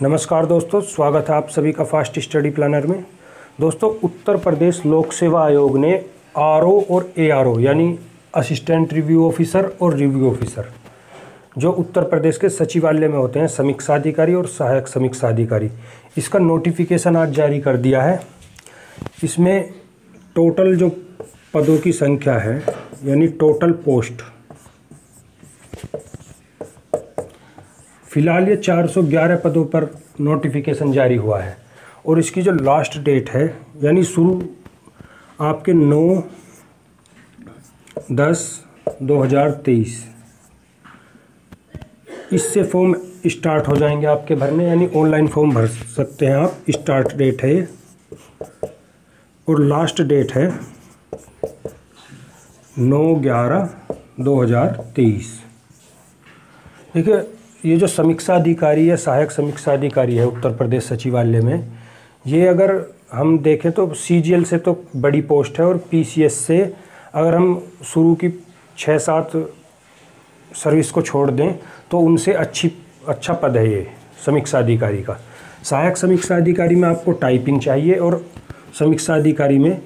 नमस्कार दोस्तों, स्वागत है आप सभी का फास्ट स्टडी प्लानर में। दोस्तों, उत्तर प्रदेश लोक सेवा आयोग ने आरओ और एआरओ यानी असिस्टेंट रिव्यू ऑफिसर और रिव्यू ऑफिसर जो उत्तर प्रदेश के सचिवालय में होते हैं, समीक्षा अधिकारी और सहायक समीक्षा अधिकारी, इसका नोटिफिकेशन आज जारी कर दिया है। इसमें टोटल जो पदों की संख्या है यानी टोटल पोस्ट फिलहाल ये 411 पदों पर नोटिफिकेशन जारी हुआ है और इसकी जो लास्ट डेट है यानी शुरू आपके 9-10-2023 इससे फॉर्म स्टार्ट हो जाएंगे आपके भरने, यानी ऑनलाइन फॉर्म भर सकते हैं आप। स्टार्ट डेट है और लास्ट डेट है 9-11-2023। देखिए, ये जो समीक्षा अधिकारी है, सहायक समीक्षा अधिकारी है उत्तर प्रदेश सचिवालय में, ये अगर हम देखें तो सीजीएल से तो बड़ी पोस्ट है और पीसीएस से अगर हम शुरू की 6-7 सर्विस को छोड़ दें तो उनसे अच्छा पद है ये समीक्षा अधिकारी का। सहायक समीक्षा अधिकारी में आपको टाइपिंग चाहिए और समीक्षा अधिकारी में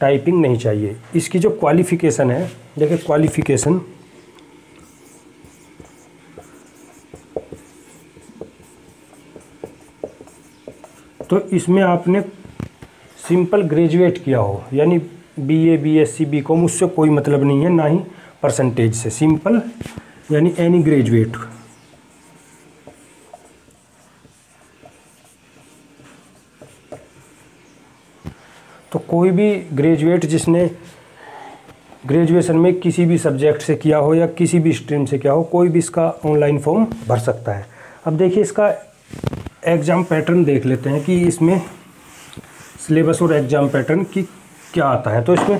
टाइपिंग नहीं चाहिए। इसकी जो क्वालिफ़िकेशन है, देखिए क्वालिफ़िकेशन तो इसमें आपने सिंपल ग्रेजुएट किया हो यानी बीए, बीएससी, बीकॉम, उससे कोई मतलब नहीं है, ना ही परसेंटेज से। सिंपल यानी एनी ग्रेजुएट, तो कोई भी ग्रेजुएट जिसने ग्रेजुएशन में किसी भी सब्जेक्ट से किया हो या किसी भी स्ट्रीम से किया हो, कोई भी इसका ऑनलाइन फॉर्म भर सकता है। अब देखिए, इसका एग्ज़ाम पैटर्न देख लेते हैं कि इसमें सिलेबस और एग्ज़ाम पैटर्न की क्या आता है। तो इसमें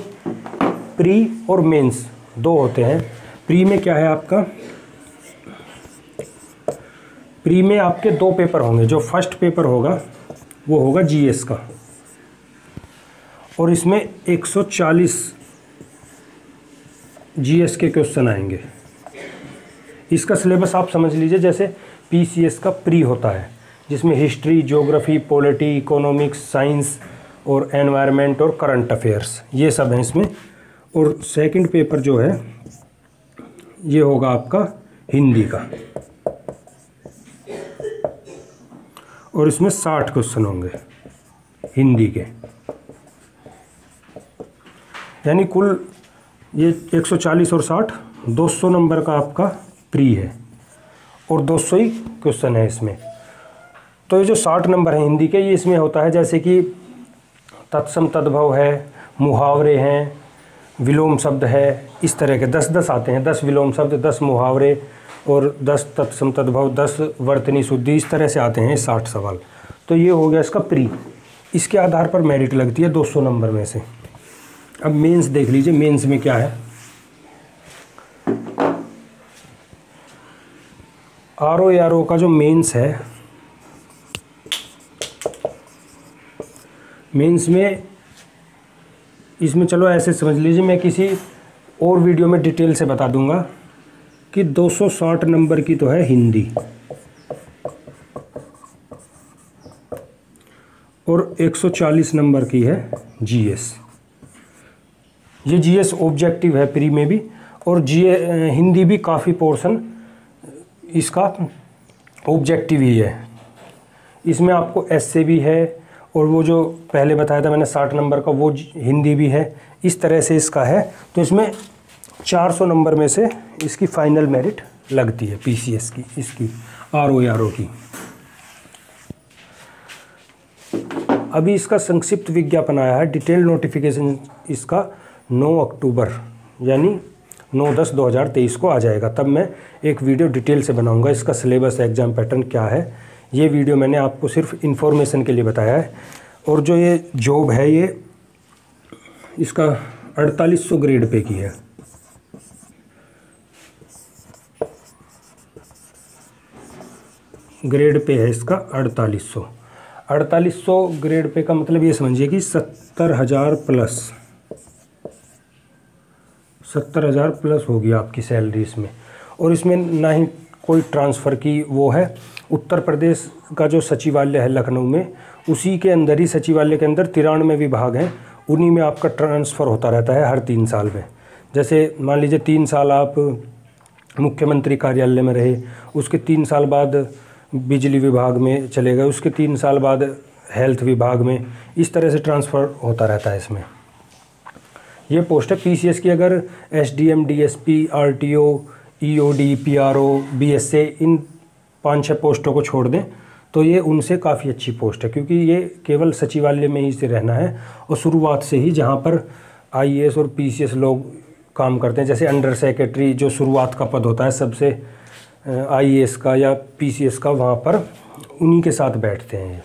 प्री और मेंस दो होते हैं। प्री में क्या है आपका, प्री में आपके 2 पेपर होंगे। जो फर्स्ट पेपर होगा वो होगा जीएस का और इसमें 140 जीएस के क्वेश्चन आएंगे। इसका सिलेबस आप समझ लीजिए जैसे पीसीएस का प्री होता है, जिसमें history, geography, polity, economics, science और एनवायरनमेंट और करंट अफेयर्स, ये सब हैं इसमें। और सेकंड पेपर जो है ये होगा आपका हिंदी का और इसमें 60 क्वेश्चन होंगे हिंदी के। यानी कुल ये 140 और 60, 200 नंबर का आपका प्री है और 200 ही क्वेश्चन है इसमें। तो ये जो 60 नंबर है हिंदी के, ये इसमें होता है जैसे कि तत्सम तद्भव है, मुहावरे हैं, विलोम शब्द है, इस तरह के 10-10 आते हैं। 10 विलोम शब्द, 10 मुहावरे और 10 तत्सम तद्भव, 10 वर्तनी शुद्धि, इस तरह से आते हैं 60 सवाल। तो ये हो गया इसका प्री। इसके आधार पर मेरिट लगती है 200 नंबर में से। अब मेंस देख लीजिए, मेंस में क्या है। आरओ एआरओ का जो मेंस है, मेंस में इसमें चलो ऐसे समझ लीजिए, मैं किसी और वीडियो में डिटेल से बता दूंगा कि 260 नंबर की तो है हिंदी और 140 नंबर की है जीएस। ये जीएस ऑब्जेक्टिव है प्री में भी और हिंदी भी काफ़ी पोर्शन इसका ऑब्जेक्टिव ही है। इसमें आपको एसए भी है और वो जो पहले बताया था मैंने 60 नंबर का, वो हिंदी भी है। इस तरह से इसका है। तो इसमें 400 नंबर में से इसकी फाइनल मेरिट लगती है पीसीएस की, इसकी आरओ एआरओ की। अभी इसका संक्षिप्त विज्ञापन आया है, डिटेल नोटिफिकेशन इसका 9 अक्टूबर यानी 9-10-2023 को आ जाएगा। तब मैं एक वीडियो डिटेल से बनाऊंगा, इसका सिलेबस, एग्ज़ाम पैटर्न क्या है। ये वीडियो मैंने आपको सिर्फ इन्फॉर्मेशन के लिए बताया है। और जो ये जॉब है, ये इसका 4800 ग्रेड पे की है। ग्रेड पे है इसका 4800। 4800 ग्रेड पे का मतलब ये समझिए कि 70,000 प्लस, 70,000 प्लस होगी आपकी सैलरी इसमें। और इसमें ना ही कोई ट्रांसफ़र की वो है, उत्तर प्रदेश का जो सचिवालय है लखनऊ में, उसी के अंदर ही सचिवालय के अंदर 93 विभाग हैं, उन्हीं में आपका ट्रांसफ़र होता रहता है हर 3 साल में। जैसे मान लीजिए 3 साल आप मुख्यमंत्री कार्यालय में रहे, उसके 3 साल बाद बिजली विभाग में चले गए, उसके 3 साल बाद हेल्थ विभाग में, इस तरह से ट्रांसफ़र होता रहता है। इसमें ये पोस्ट है पीसीएस की। अगर SDM, DSP, RTO, EOD, PRO, BSA, इन 5-6 पोस्टों को छोड़ दें तो ये उनसे काफ़ी अच्छी पोस्ट है, क्योंकि ये केवल सचिवालय में ही से रहना है। और शुरुआत से ही जहाँ पर आईएएस और पीसीएस लोग काम करते हैं, जैसे अंडर सेक्रेटरी जो शुरुआत का पद होता है सबसे आईएएस का या पीसीएस का, वहाँ पर उन्हीं के साथ बैठते हैं।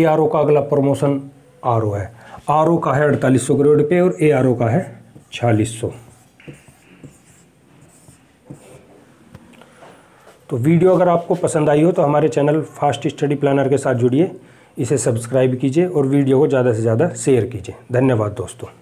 एआरओ का अगला प्रमोशन आरओ है। आरओ का है 4800 ग्रेड पे और एआरओ का है 4600। तो वीडियो अगर आपको पसंद आई हो तो हमारे चैनल फास्ट स्टडी प्लानर के साथ जुड़िए, इसे सब्सक्राइब कीजिए और वीडियो को ज़्यादा से ज़्यादा शेयर कीजिए। धन्यवाद दोस्तों।